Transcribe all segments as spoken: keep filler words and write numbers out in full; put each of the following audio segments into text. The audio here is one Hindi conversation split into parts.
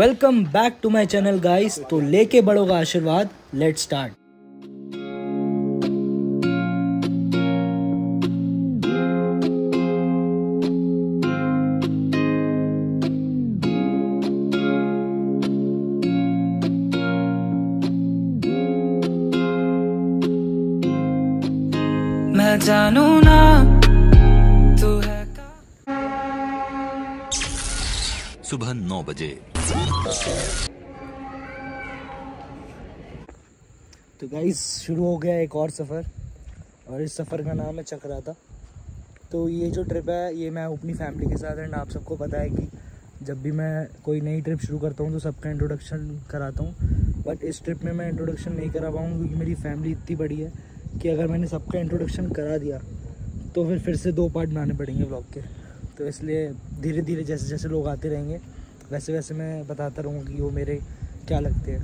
Welcome back to my channel guys. तो लेके बड़ों का आशीर्वाद, लेट स्टार्ट। मैं जानू ना सुबह नौ बजे। तो गाइस शुरू हो गया एक और सफ़र, और इस सफ़र का नाम है चक्राता। तो ये जो ट्रिप है ये मैं अपनी फैमिली के साथ, एंड आप सबको पता है कि जब भी मैं कोई नई ट्रिप शुरू करता हूँ तो सबका इंट्रोडक्शन कराता हूँ, बट इस ट्रिप में मैं इंट्रोडक्शन नहीं करा पाऊँगा क्योंकि मेरी फैमिली इतनी बड़ी है कि अगर मैंने सबका इंट्रोडक्शन करा दिया तो फिर फिर से दो पार्ट बनाने पड़ेंगे व्लॉग के। तो इसलिए धीरे धीरे जैसे जैसे लोग आते रहेंगे वैसे वैसे मैं बताता रहूँगा कि वो मेरे क्या लगते हैं।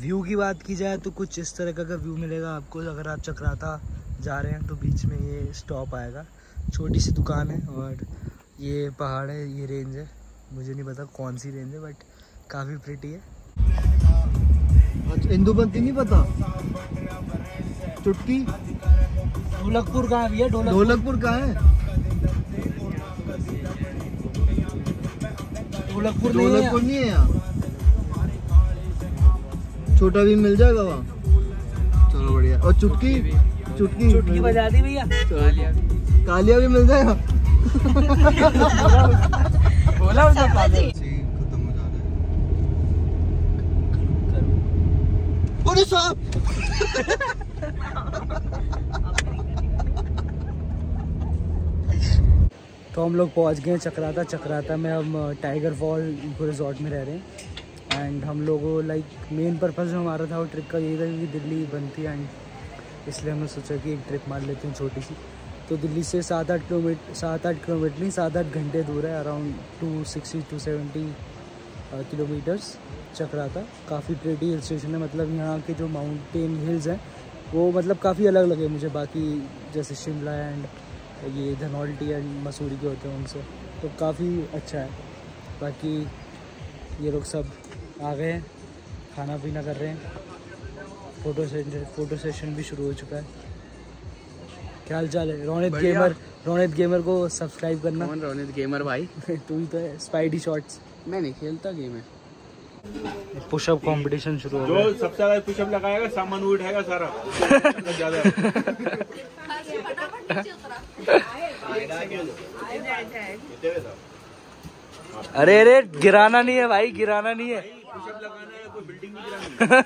व्यू की बात की जाए तो कुछ इस तरह का व्यू मिलेगा आपको। अगर आप चक्राता जा रहे हैं तो बीच में ये स्टॉप आएगा, छोटी सी दुकान है, और ये पहाड़ है, ये रेंज है, मुझे नहीं पता कौन सी रेंज है बट काफ़ी प्रिटी है। इंदुमती नहीं पता, चुटकी ढोलकपुर कहाँ है, ढोलकपुर कहाँ है, ढोलकपुर नहीं है यहाँ, छोटा भी मिल जाएगा वहाँ। चलो बढ़िया। और चुटकी चुटकी चुटकी बजा दी भैया, कालिया भी मिल जाएगा। बोला तो हम लोग पहुंच गए चक्राता। चक्राता में हम टाइगर फॉल इको रिजॉर्ट में रह रहे हैं, एंड हम लोगों लाइक मेन पर्पज़ जो हमारा था वो ट्रिप का यही था क्योंकि दिल्ली बनती है, एंड इसलिए हमने सोचा कि एक ट्रिप मार लेते हैं छोटी सी। तो दिल्ली से सात आठ किलोमीटर सात आठ किलोमीटर नहीं सात आठ घंटे दूर है, around two sixty to seventy kilometres Chakrata. काफ़ी प्रिटी हिल स्टेशन है, मतलब यहाँ के जो माउंटेन हिल्स हैं वो मतलब काफ़ी अलग लगे मुझे बाकी जैसे शिमला एंड ये धनौल्टी एंड मसूरी के होते हैं उनसे, तो काफ़ी अच्छा है। बाकी ये लोग सब आ गए हैं, खाना पीना कर रहे हैं, फोटो सेशन फ़ोटो सेशन भी शुरू हो चुका है। क्या हाल चाल है रौनित गेमर? रौनित गेमर को सब्सक्राइब करना। कौन रौनित गेमर भाई? तू ही तो है। स्पाइडी शॉट्स मैं नहीं खेलता गेम है। पुशअप कंपटीशन शुरू हो गया। जो सबसे ज़्यादा पुशअप लगाएगा सामान उठाएगा सारा। अरे अरे गिराना नहीं है भाई, गिराना नहीं है। पुशअप लगाना है, कोई बिल्डिंग भी गिराना।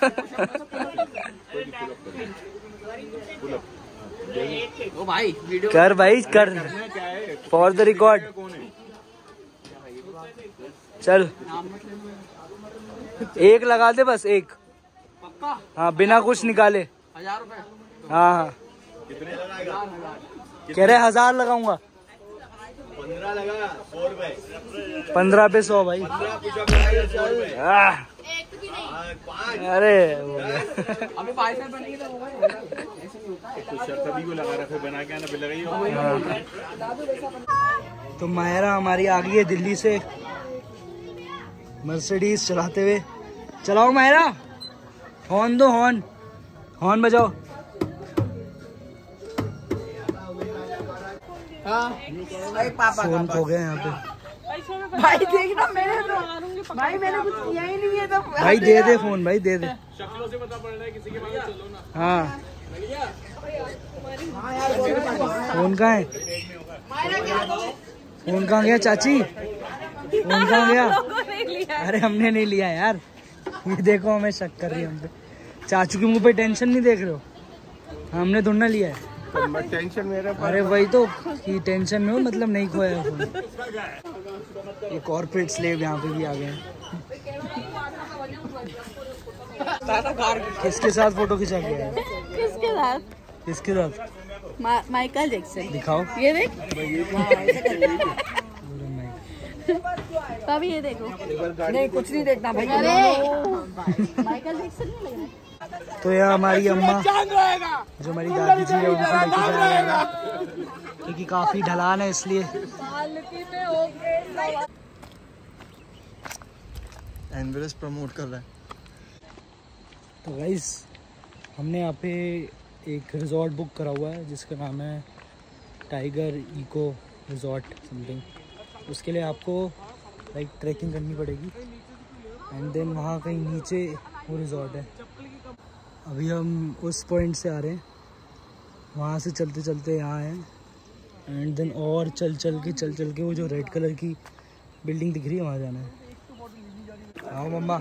ओ भाई वीडियो कर भाई कर, फॉर द रिकॉर्ड चल एक लगा दे बस, एक पक्का। हाँ बिना कुछ निकाले हजार रुपए। हाँ हाँ कह रहे हजार लगाऊंगा। पंद्रह लगा सौ रुपए, पंद्रह पे सौ भाई। अरे अभी पाँच सौ बन गई तो सभी को लगा रखो, बना के आना फिर लगाइए। तो मायरा हमारी आ गई है दिल्ली से मर्सिडीज चलाते हुए। चलाओ मायरा, हॉर्न दो, हॉर्न हॉर्न बजाओ। भाई पापा फोन खो गए यहाँ पे। भाई देखना मैंने तो भाई मैंने कुछ किया ही नहीं है। तो भाई दे दे फोन, भाई दे दे। शक्लों से पता पड़ रहा है किसी के पास। चलो ना। हाँ फोन कहाँ है? फोन कहाँ गया चाची? फोन कहाँ गया? अरे हमने नहीं लिया यार, ये देखो हमें शक कर रही है हम पे। चाचू के मुंह पे टेंशन नहीं देख रहे हो? हमने ढूंढना लिया है तो टेंशन मेरा। अरे वही तो कि टेंशन में हो, मतलब नहीं खोया फोन। ये कॉर्पोरेट स्लेव यहाँ पे भी आ गए हैं। किसके साथ फोटो खिंचा गया? किसके साथ? किसके साथ? Michael Jackson. दिखाओ ये देख। तब ये देखो नहीं, कुछ नहीं देखना भाई। तो यहाँ हमारी अम्मा जो हमारी दादी जी है उनको लेके जाएगा क्योंकि काफी ढलान है इसलिए। एनवेरस प्रमोट कर रहा है। तो गाइस हमने यहाँ पे एक रिज़ॉर्ट बुक करा हुआ है जिसका नाम है टाइगर इको रिज़ॉर्ट समथिंग। उसके लिए आपको लाइक ट्रैकिंग करनी पड़ेगी एंड देन वहाँ कहीं नीचे वो रिज़ॉर्ट है। अभी हम उस पॉइंट से आ रहे हैं, वहाँ से चलते चलते यहाँ आए एंड देन और चल चल के चल चल के वो जो रेड कलर की बिल्डिंग दिख रही है वहाँ जाना है। हाँ मम्मा,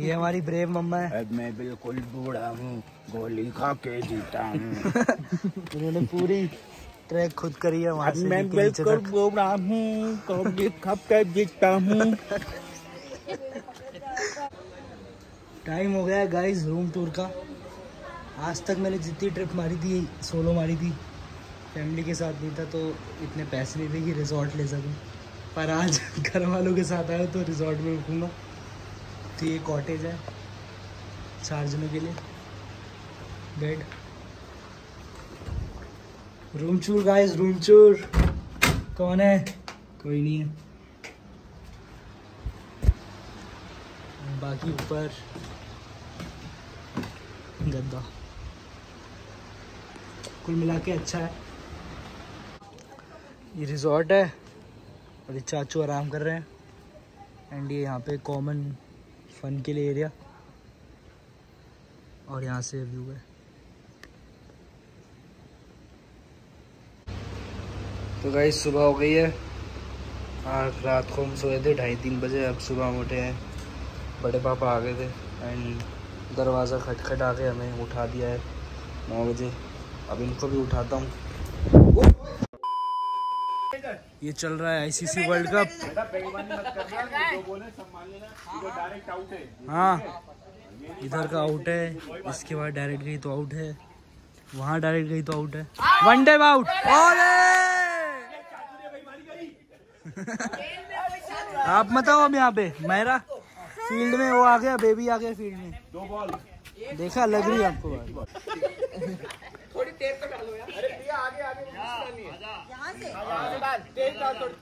ये हमारी ब्रेव मम्मा है। अब मैं बिल्कुल बूढ़ा हूँ, गोली खा के जीता हूँ। उन्होंने पूरी ट्रैक खुद करी है वहाँ से। मैं बिल्कुल बूढ़ा हूँ, गोली खा के जीता हूँ। टाइम हो गया गाइस रूम टूर का। आज तक मैंने जितनी ट्रिप मारी थी सोलो मारी थी, फैमिली के साथ नहीं था तो इतने पैसे नहीं थे कि रिजॉर्ट ले सकूँ, पर आज घर वालों के साथ आया तो रिजॉर्ट में रुकूँगा। तो ये कॉटेज है चार जनों के लिए, बेड, रूम चूर। गाइस रूम चूर कौन है? कोई नहीं है। बाकी ऊपर गद्दा। कुल मिला के अच्छा है ये रिजॉर्ट है। और ये चाचू आराम कर रहे हैं एंड ये यहाँ पे कॉमन फन के लिए एरिया और यहाँ से व्यू है। तो गाइस सुबह हो गई है। आज रात को हम सोए थे ढाई तीन बजे, अब सुबह उठे हैं। बड़े पापा आ गए थे एंड दरवाज़ा खटखट आके हमें उठा दिया है नौ बजे। अब इनको भी उठाता हूँ। ये चल रहा है आईसीसी वर्ल्ड कप। हाँ इधर का आउट है, इसके बाद डायरेक्ट गई तो आउट है, वहाँ डायरेक्ट गई तो आउट है। One time out. आप बताओ, अब यहाँ पे मेरा फील्ड में वो आ गया, बेबी आ गया फील्ड में। दो बॉल देखा लग रही है आपको?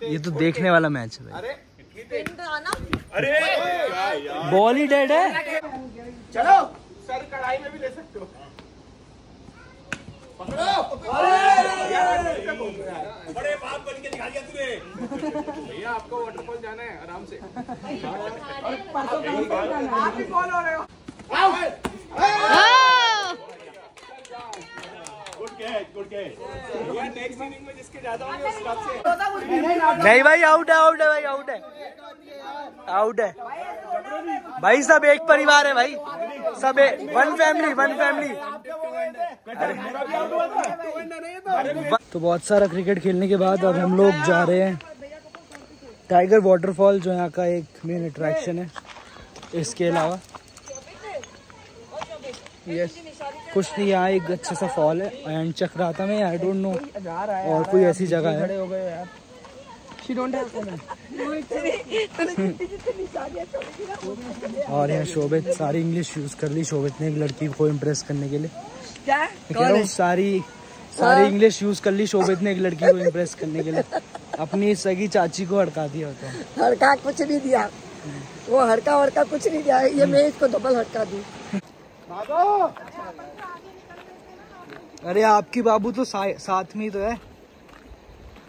ये तो देखने वाला मैच है। अरे अरे बॉल ही डेड है। चलो सर कढ़ाई में भी ले सकते हो। बड़े बाप बन के दिखा दिया तूने। भैया आपको वाटरफॉल जाना है आराम से। आप ही बॉल हो रहे हो। नहीं भाई आउट है, आउट है भाई, आउट है, आउट है भाई। सब एक परिवार है भाई, सब वन फैमिली, वन फैमिली। तो बहुत सारा क्रिकेट खेलने के बाद अब हम लोग जा रहे हैं टाइगर वाटरफॉल, जो यहाँ का एक मेन अट्रैक्शन है। इसके अलावा यस कुछ नहीं, यहाँ एक अच्छा सा फॉल है एंड चक्राता में आई डोंट नो और कोई ऐसी जगह है। और यहाँ शोभित सारी इंग्लिश यूज कर ली शोभित ने एक लड़की को इम्प्रेस करने के लिए। क्या सारी सारी इंग्लिश यूज कर ली शोभित ने एक लड़की को इम्प्रेस करने के लिए। अपनी सगी चाची को हड़का दिया होता है। हड़का कुछ नहीं दिया वो, हड़का हड़का कुछ नहीं दिया। ये मैं इसको डबल हड़का दी। अरे आपकी बाबू तो साथ में ही तो है।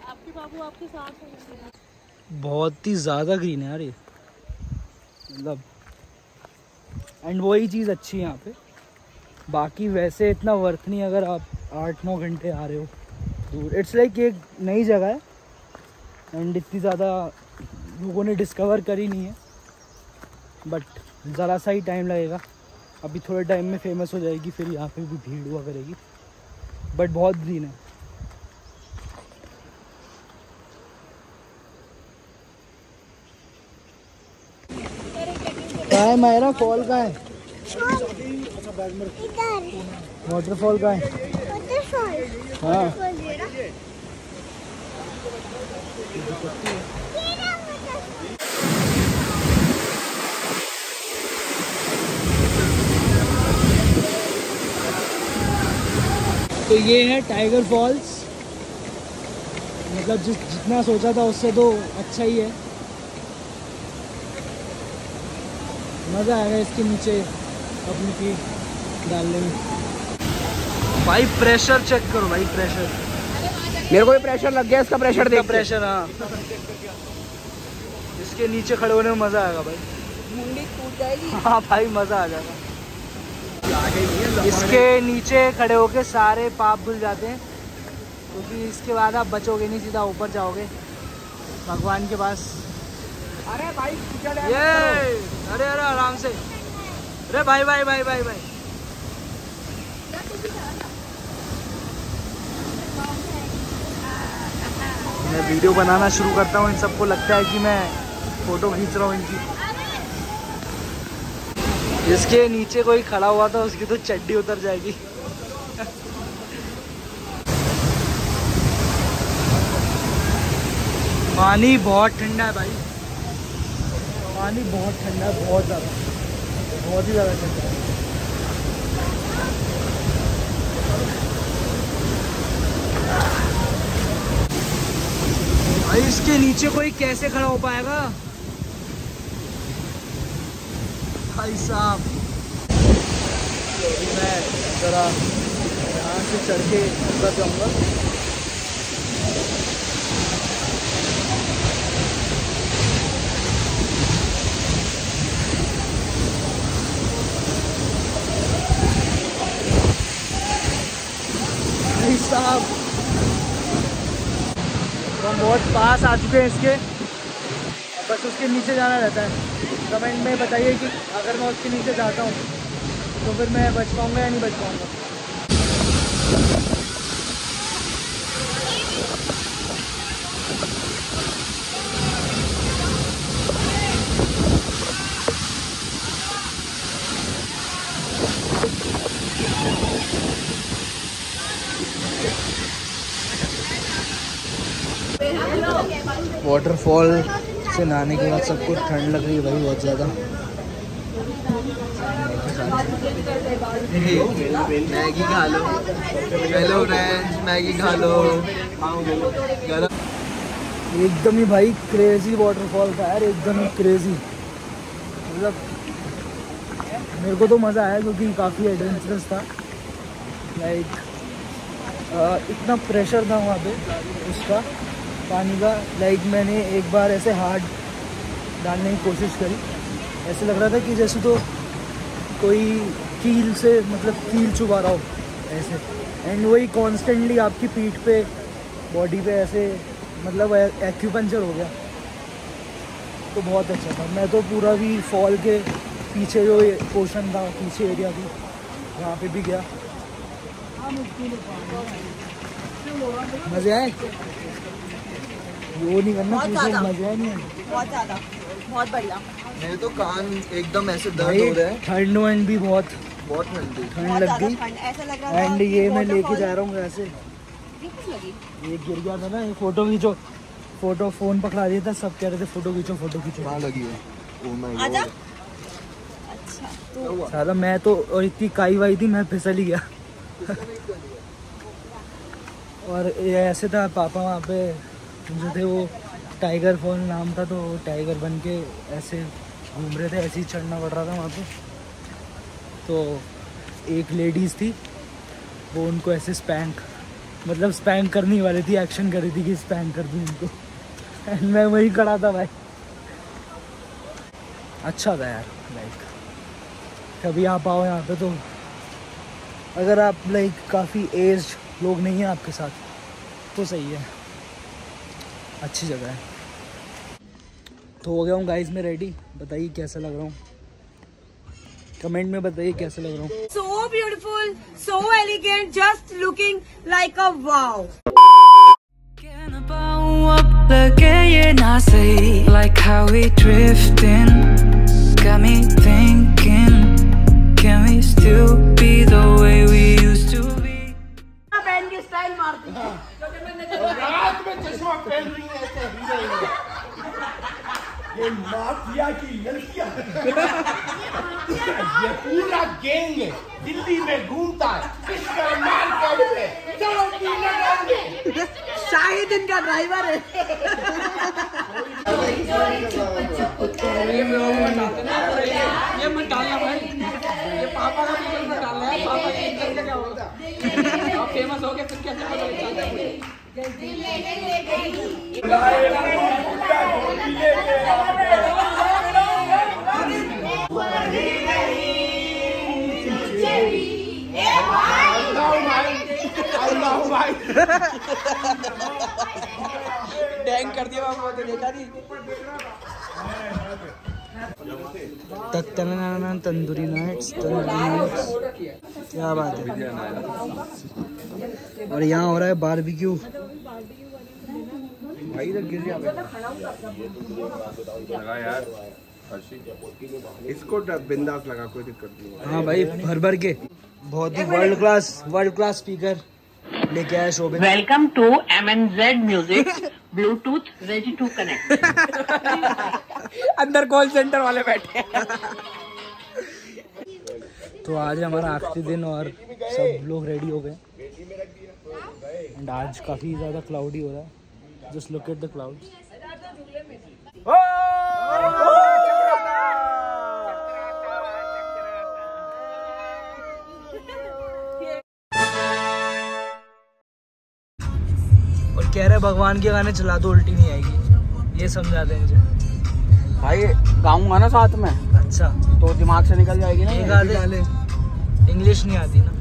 आपकी बाबू आपके साथ। बहुत ही ज्यादा ग्रीन है यार ये, मतलब एंड वही चीज़ अच्छी है यहाँ पे। बाकी वैसे इतना वर्थ नहीं अगर आप आठ नौ घंटे आ रहे हो दूर। इट्स लाइक एक नई जगह है एंड इतनी ज़्यादा लोगों ने डिस्कवर करी नहीं है, बट ज़रा सा ही टाइम लगेगा। अभी थोड़े टाइम में फेमस हो जाएगी, फिर यहाँ पे भी भीड़ हुआ करेगी, बट बहुत ग्रीन है। कहाँ है मायरा? फॉल कहाँ है? वाटरफॉल कहाँ है? हाँ तो ये है टाइगर फॉल्स। मतलब जिस जितना सोचा था उससे तो अच्छा ही है। मज़ा आएगा इसके नीचे अपनी पीठ डालने में। भाई प्रेशर चेक करो भाई, प्रेशर मेरे को भी प्रेशर लग गया इसका, प्रेशर देख, प्रेशर हाँ इसके नीचे खड़े होने में मज़ा आएगा भाई, मुंडी टूट जाएगी। हाँ भाई मज़ा आ जाएगा, इसके नीचे खड़े होके सारे पाप भूल जाते हैं क्योंकि तो इसके बाद आप बचोगे नहीं, सीधा ऊपर जाओगे भगवान के पास। अरे भाई ये अरे अरे आराम से, अरे भाई भाई भाई भाई भाई मैं वीडियो बनाना शुरू करता हूँ, इन सबको लगता है कि मैं फोटो खींच रहा हूँ इनकी। इसके नीचे कोई खड़ा हुआ था उसकी तो चड्डी उतर जाएगी। पानी बहुत ठंडा है भाई, पानी बहुत ठंडा है, बहुत ज़्यादा, बहुत ही ज़्यादा ठंडा है भाई। इसके नीचे कोई कैसे खड़ा हो पाएगा भाई साहब। मैं जरा यहाँ से चढ़ के ऊपर जाऊँगा। भाई साहब हम बहुत पास आ चुके हैं इसके, बस उसके नीचे जाना रहता है। कमेंट में बताइए कि अगर मैं उसके नीचे जाता हूँ तो फिर मैं बच पाऊँगा या नहीं बच पाऊँगा। वाटरफॉल से नहाने के बाद सबको ठंड लग रही है भाई बहुत ज़्यादा। मैगी खा लो, हेलो फ्रेंड्स, मैगी खा लो। एकदम ही भाई क्रेजी वाटरफॉल था यार, एकदम ही क्रेजी। मतलब मेरे को तो मज़ा आया क्योंकि काफ़ी एडवेंचरस था। लाइक इतना प्रेशर था वहाँ पे उसका पानी का, लाइक मैंने एक बार ऐसे हार्ड डालने की कोशिश करी, ऐसे लग रहा था कि जैसे तो कोई कील से मतलब कील चुबा रहा हो ऐसे, एंड वही कॉन्स्टेंटली आपकी पीठ पे बॉडी पे ऐसे मतलब एक्यूपंचर हो गया। तो बहुत अच्छा था। मैं तो पूरा भी फॉल के पीछे जो पोर्शन था, पीछे एरिया भी वहाँ पे भी गया। मज़े आए? वो नहीं करना, मजा नहीं है बहुत ज़्यादा, बहुत बढ़िया। मेरे तो कान एकदम ऐसे दर्द हो रहा है, ठंड वंड भी बहुत बहुत ठंड लग गई। एंड ये मैं लेके जा रहा हूँ ऐसे, ये गिर गया था ना, ये फोटो खींचो, फोटो फोन पकड़ा दिया था, सब कह रहे थे फोटो खींचो फोटो खींचो। कहाँ लगी है? अच्छा साला मैं तो, और इतनी काई वाई थी मैं फिसल ही गया। और ऐसे था पापा वहाँ पे जो थे, वो टाइगर फॉल नाम था, तो टाइगर बन के ऐसे घूम रहे थे, ऐसे ही चढ़ना पड़ रहा था वहाँ पे। तो एक लेडीज़ थी वो उनको ऐसे स्पैंक मतलब स्पैंक करने वाली थी, एक्शन कर रही थी कि स्पैंक कर दूँ उनको, एंड मैं वही खड़ा था भाई। अच्छा था यार, लाइक कभी आप आओ यहाँ पे तो, अगर आप लाइक काफ़ी एज लोग नहीं हैं आपके साथ तो सही है, अच्छी जगह है। तो हो गया हूँ गाइस मैं रेडी, बताइए कैसा लग रहा हूँ, कमेंट में बताइए कैसा लग रहा हूँ। So beautiful, so elegant, just looking like a wow. ये ना सही like how we drifting got me thinking can we still be the way we used to be. Band की स्टाइल मारती है रात में, चश्मा पहन रही है ऐसे हीरोइन, ये माफिया की लड़कियां, ये पूरा गैंग दिल्ली में घूमता है, इसका माल काट पे चलो पीने जाएंगे, शाहिद इनका ड्राइवर है। ये ये मत डालना भाई, ये पापा का भी मत डालना है, पापा के इंटर का क्या होगा। आप फेमस हो गए फिर क्या टैंक कर दिया बाबा, देखा नहीं। तंदूरी नाइट्स, तंदूरी क्या बात है। और यहाँ हो रहा है बारबेक्यू। भाई इधर गिर गया यार, इसको बिंदास लगा, कोई दिक्कत नहीं। हाँ भाई भर भर के, बहुत ही world class world class speaker लेके आया Shobhit. Welcome to M N Z music, Bluetooth ready to connect. अंदर कॉल सेंटर वाले बैठे। तो आज हमारा आखिरी दिन और सब लोग रेडी हो गए। एंड आज काफी ज्यादा क्लाउडी हो रहा है, just look at the clouds. कह रहे भगवान के गाने चला दो उल्टी नहीं आएगी, ये समझा दें मुझे भाई। गाऊंगा ना साथ में, अच्छा तो दिमाग से निकल जाएगी ना। इंग्लिश नहीं आती ना।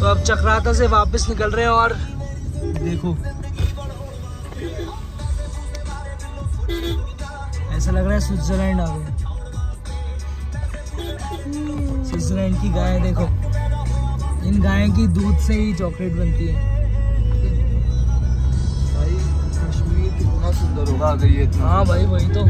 तो अब चक्राता से वापस निकल रहे हैं और देखो ऐसा लग रहा है स्विट्जरलैंड आ गए। स्विट्जरलैंड की गाय देखो, इन गायों की दूध से ही चॉकलेट बनती है। भाई कश्मीर कितना सुंदर होगा अगर ये। हाँ भाई वही तो।